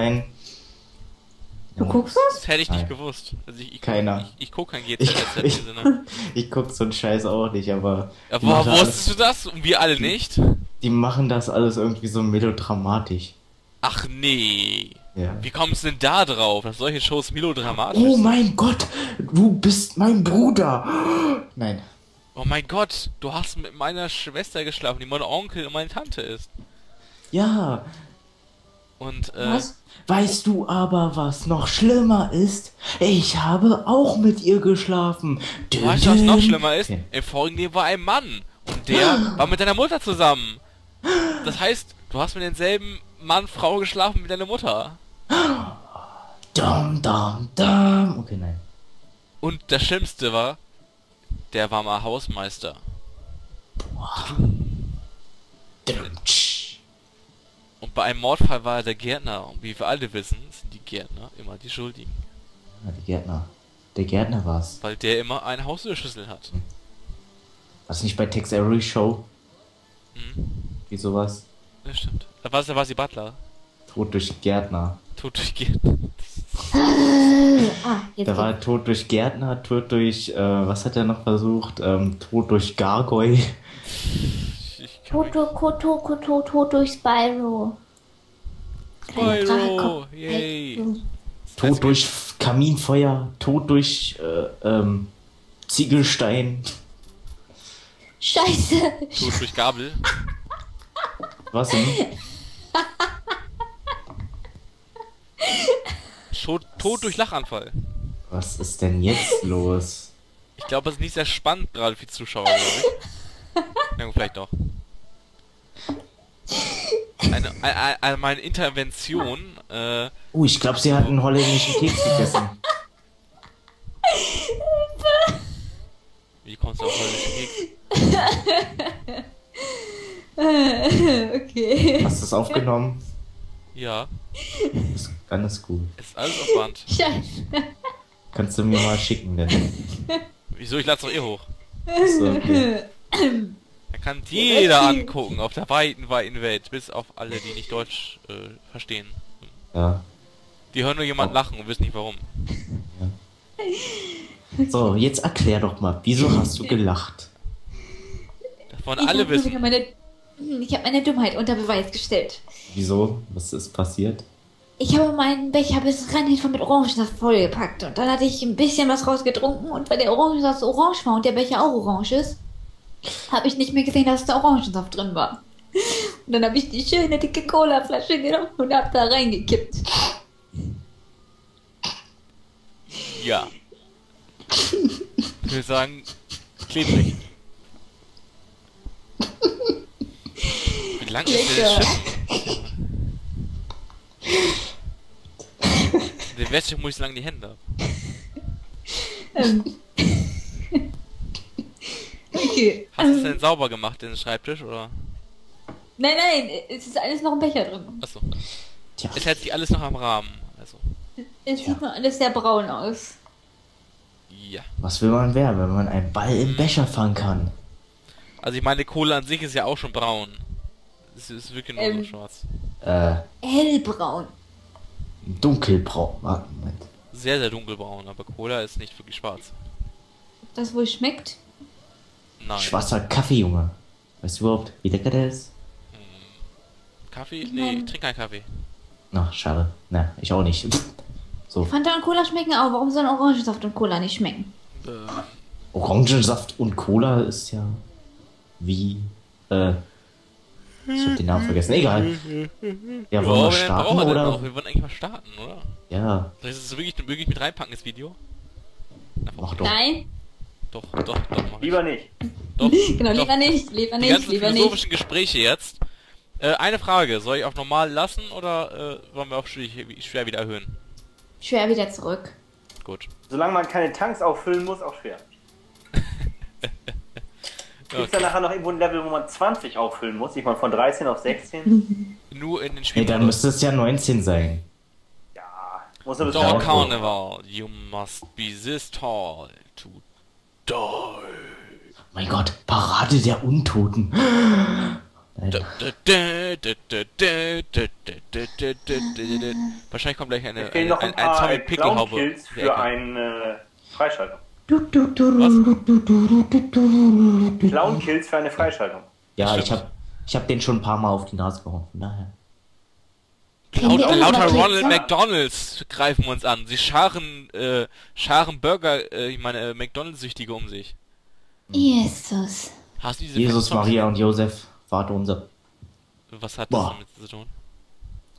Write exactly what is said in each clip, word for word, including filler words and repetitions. Nein. Du ja. guckst das? Das hätte ich nicht Nein. gewusst. Also ich, ich, Keiner. Ich, ich guck kein G Z S in dem Sinne. Ich guck so einen Scheiß auch nicht, aber... Aber wusstest du das? Und wir alle nicht? Die machen das alles irgendwie so melodramatisch. Ach nee. Ja. Wie kommst du denn da drauf, dass solche Shows melodramatisch sind? Oh mein Gott, du bist mein Bruder. Nein. Oh mein Gott, du hast mit meiner Schwester geschlafen, die mein Onkel und meine Tante ist. Ja. Und, äh... Was? Weißt du aber, was noch schlimmer ist? Ich habe auch mit ihr geschlafen. Dün weißt du, was noch schlimmer ist? Okay. Im vorigen Leben war ein Mann. Und der war mit deiner Mutter zusammen. Das heißt, du hast mit denselben Mann, Frau geschlafen wie deine Mutter. Dum, dum, dum. Okay, nein. Und das Schlimmste war, der war mal Hausmeister. Boah. Und bei einem Mordfall war er der Gärtner. Und wie wir alle wissen, sind die Gärtner immer die Schuldigen. Ja, die Gärtner. Der Gärtner war's. Weil der immer eine Haustürschlüssel hat. Was nicht bei Tex Avery Show? Hm. Wie sowas? Ja, stimmt. Da war, da war sie Butler. Tod durch Gärtner. Tod durch Gärtner. Ah, da war Tod durch Gärtner, Tod durch, äh, was hat er noch versucht? Ähm, Tod durch Gargoyle. Tod durch Spyro. Spyro, yay. Tod durch Kaminfeuer, Tod durch, äh, ähm, Ziegelstein. Scheiße. Tod durch Gabel. Was denn? Tod, Tod durch Lachanfall. Was ist denn jetzt los? Ich glaube, es ist nicht sehr spannend gerade für die Zuschauer, glaube ich. Ja, vielleicht doch. Eine, eine, eine meine Intervention. Äh, uh, ich glaube, sie hat einen holländischen Keks gegessen. Wie kommst du auf holländischen Keks? Okay. Hast du das aufgenommen? Ja. Ist alles gut. Ist alles auf Band. Scheiße. Kannst du mir mal schicken, denn? Wieso? Ich lade es doch eh hoch. So, okay. Da kann jeder angucken, auf der weiten, weiten Welt. Bis auf alle, die nicht Deutsch äh, verstehen. Ja. Die hören nur jemand lachen und wissen nicht warum. Ja. So, jetzt erklär doch mal, wieso hast du gelacht? Das wollen alle wissen. Ich habe meine Dummheit unter Beweis gestellt. Wieso? Was ist passiert? Ich habe meinen Becher bis rein hinten mit Orangensaft vollgepackt und dann hatte ich ein bisschen was rausgetrunken und weil der Orangensaft so orange war und der Becher auch orange ist, habe ich nicht mehr gesehen, dass da Orangensaft drin war. Und dann habe ich die schöne dicke Cola-Flasche genommen und habe da reingekippt. Ja. Ich würde sagen, klebrig. Wie lang ist der Schiff? Der Wäsche muss ich so lange die Hände ab. Ähm. Okay. Hast du es denn sauber gemacht, den Schreibtisch, oder? Nein, nein, es ist alles noch im Becher drin. Achso. Tja. Es hält sich alles noch am Rahmen. Also. Es sieht nur alles sehr braun aus. Ja. Was will man werden, wenn man einen Ball im Becher fangen kann? Also ich meine, Kohle an sich ist ja auch schon braun. Es ist wirklich nur ähm, so schwarz. Äh. Hellbraun. Dunkelbraun. Ah, Moment. Sehr, sehr dunkelbraun, aber Cola ist nicht wirklich schwarz. Ob das wohl schmeckt? Nein. Schwarzer Kaffee, Junge. Weißt du überhaupt, wie lecker der ist? Kaffee? Ich nee, ich trinke keinen Kaffee. Ach, schade. Na, ich auch nicht. So. Fanta und Cola schmecken auch. Warum sollen Orangensaft und Cola nicht schmecken? Äh. Orangensaft und Cola ist ja wie, äh, ich hab den Namen vergessen, egal. Ja, wollen wir starten, wir oder? Noch? Wir wollen eigentlich mal starten, oder? Ja. Soll ich das wirklich, wirklich mit reinpacken, das Video? Mach doch. Nein. Doch, doch, doch. Mach lieber nicht. Doch, genau, doch. Lieber nicht, lieber nicht, ganzen lieber nicht. Die philosophischen Gespräche jetzt. Äh, eine Frage, soll ich auf normal lassen, oder äh, wollen wir auch schwer wieder erhöhen? Schwer wieder zurück. Gut. Solange man keine Tanks auffüllen muss, auch schwer. Okay. Gibt es da nachher noch irgendwo ein Level, wo man zwanzig auffüllen muss? Ich meine, von dreizehn auf sechzehn? Nur in den Spielen. Hey, dann müsste es ja neunzehn sein. Ja. Muss aber Door Carnival, you must be this tall to die. Mein Gott, Parade der Untoten. Wahrscheinlich kommt gleich eine, eine, ein, ein Zombie-Pickelhaube für eine Freischaltung. Was? Clown-Kills für eine Freischaltung. Ja, ich hab, ich hab den schon ein paar Mal auf die Nase gehauen, von daher. Laut, lauter Ronald ja. McDonalds greifen uns an. Sie scharen, äh, scharen Burger, äh, ich meine, äh, McDonalds-Süchtige um sich. Jesus. Hast du diese Jesus, Maria und Josef, warte unser. Was hat Boah. das damit zu tun?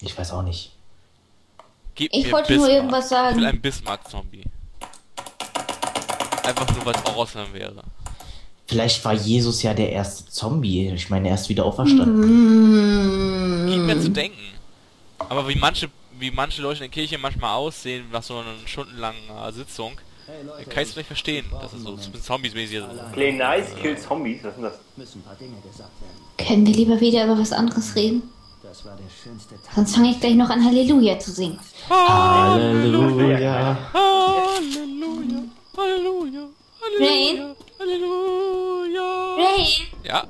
Ich weiß auch nicht. Gib ich mir wollte Bismarck. nur irgendwas sagen. Ich will ein Bismarck-Zombie. Einfach nur, weil es auch Ausland wäre. Vielleicht war Jesus ja der erste Zombie. Ich meine, er ist wieder auferstanden. Gib mir zu denken. Aber wie manche, wie manche Leute in der Kirche manchmal aussehen nach so einer stundenlangen Sitzung, hey Leute, kann ich es vielleicht verstehen. Das ist so Zombies-mäßig. Play nice, kill Zombies, was ist das? Müssen ein paar Dinge gesagt werden. Können wir lieber wieder über was anderes reden? Das war der schönste Tag. Sonst fange ich gleich noch an Halleluja zu singen. Halleluja. Halleluja. Halleluja. Halleluja. Rain. Halleluja. Rain. Ja.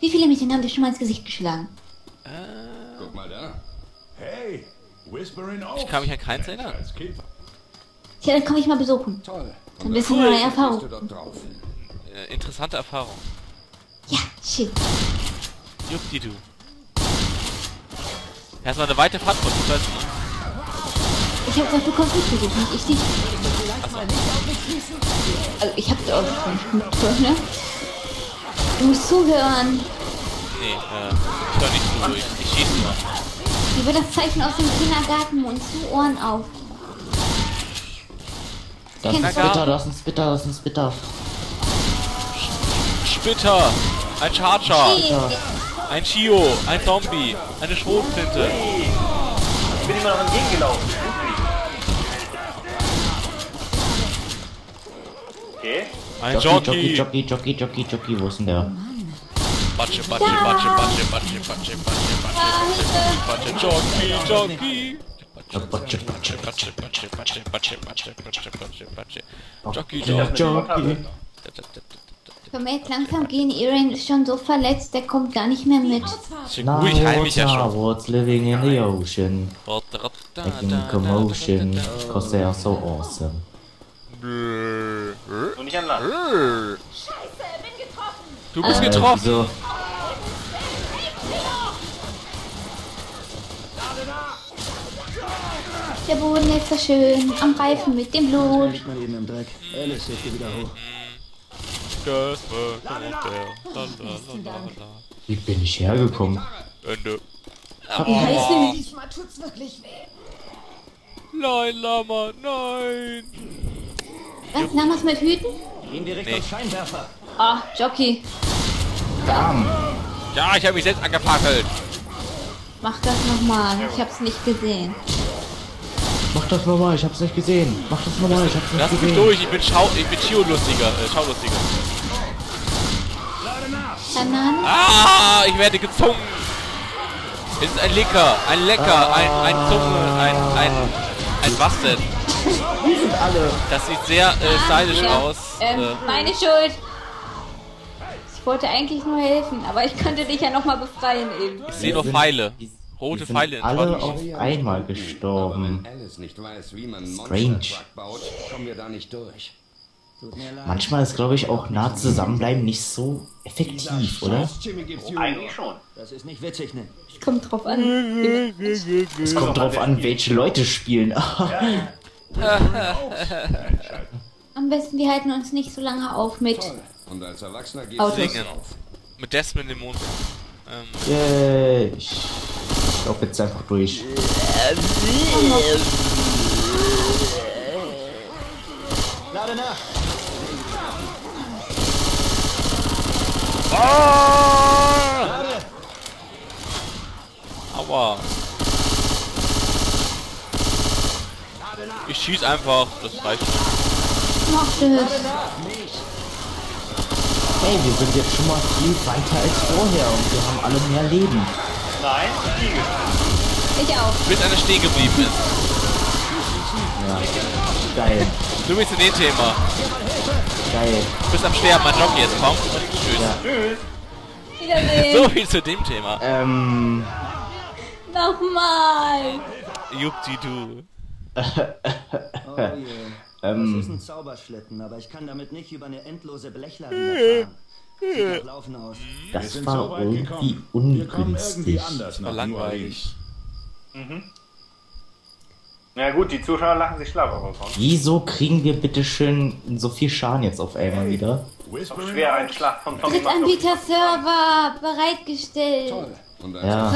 Wie viele Mädchen haben dir schon mal ins Gesicht geschlagen? Äh. Guck mal da. Hey, Whispering Oaks. Ich kann mich an keins erinnern. Ja, dann komme ich mal besuchen. Toll. Dann wissen wir eine Erfahrung. Äh, interessante Erfahrung. Ja, shit. Juppdidu. Erstmal eine weite Fahrt vor zu setzen. Ich hab gesagt, du kommst nicht besuchen, ich dich. Achso. Also, ich hab's auch nicht, ne? Du musst zuhören. Nee, äh, ich höre nicht zu, ich, ich schieße nur. Wie wird das Zeichen aus dem Kindergarten und zu Ohren auf? Das ist ein Spitter, das ist ein Spitter, das ist ein Spitter. Spitter, ein Charger, Spitter. Ein Chyo, ein Zombie, eine Schrotflinte. Ich bin immer noch entgegengelaufen. Okay. Ein Jockey. Jockey, Jockey, Jockey, Jockey, wo ist denn der? Batsche, batsche, batsche, batsche, batsche, batsche, batsche, batsche, Jockey, Jockey. Batsche, batsche, batsche, batsche, batsche, batsche, batsche, batsche, batsche, batsche. Jockey, Jockey. Vermerkt, langsam gehen, Irene ist schon so verletzt, der kommt gar nicht mehr mit. Now what's living in the ocean, making commotion, cause they are so awesome. Und nicht an Land. Scheiße, bin getroffen. Du bist äh, getroffen! Wieso? Der Boden ist so schön, am Reifen mit dem Blut. Ich mal eben im Dreck. Alice hilft dir wieder hoch. Wie bin ich hergekommen? Ende. Wie heißt denn diesmal? Tut's wirklich weh? Nein, Lama, nein! Was? Lamas mit Hüten? Gehen wir Richtung Scheinwerfer. Ah, oh, Jockey. Bam. Ja, ich habe mich selbst angefackelt. Mach das nochmal, ich hab's nicht gesehen. Mach das nochmal, ich hab's nicht gesehen. Mach das nochmal, ich hab's nicht Lass gesehen. Lass mich durch, ich bin Schau, ich bin Chio-lustiger, äh, Schau-lustiger. Ah, ich werde gezwungen. Es ist ein Lecker, ein Lecker, ah. ein, ein Zunge, ein, ein, ein was denn? Wir sind alle. Das sieht sehr, äh, stylisch ah, aus. Ähm, äh. Meine Schuld. Ich wollte eigentlich nur helfen, aber ich könnte dich ja nochmal befreien eben. Ich sehe nur Pfeile. Rote Pfeile in der Alle auf einmal gestorben. Strange. Manchmal ist, glaube ich, auch nah zusammenbleiben nicht so effektiv, oder? Oh, eigentlich schon. Das ist nicht witzig, ne? Es kommt drauf an. Es kommt drauf an, welche Leute spielen. Am besten, wir halten uns nicht so lange auf mit. Und als Erwachsener geht's auf. Mit Desmond im Mond. Ähm. Yeah, ich glaub jetzt einfach durch. Lade nach! Oh! Aua! Ich schieß einfach, das reicht. Mach das! Hey, wir sind jetzt schon mal viel weiter als vorher und wir haben alle mehr Leben. Nein, Stiege. Ich auch. Bis einer stehen geblieben ist. Ja, geil. Du bist in dem Thema. Geil. Du bist am Sterben, mein Jockey jetzt kommt. Tschüss. Ja. Tschüss. Wiedersehen. So viel zu dem Thema. Ähm. Nochmal. Juppdi-du. Oh yeah. ähm. Das ist ein Zauberschlitten, aber ich kann damit nicht über eine endlose Blechlawine fahren. Sieht nach Laufen aus. Das wir war so irgendwie ungünstig. Wir kommen irgendwie anders nach langweilig. Mhm. Na ja, gut, die Zuschauer lachen sich schlapp, aber komm. Wieso kriegen wir bitte schön so viel Schaden jetzt auf einmal wieder? Ist doch schwer, ein Schlag von Tommy macht. Drittanbieter-Server bereitgestellt. Toll. Und ja.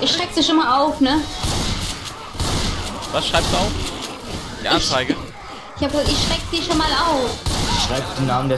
Ich schreck sie schon mal auf, ne? Was schreibst du auf? Die Anzeige. Ich, ich, hab, ich schreck sie schon mal auf. Schreib den Namen der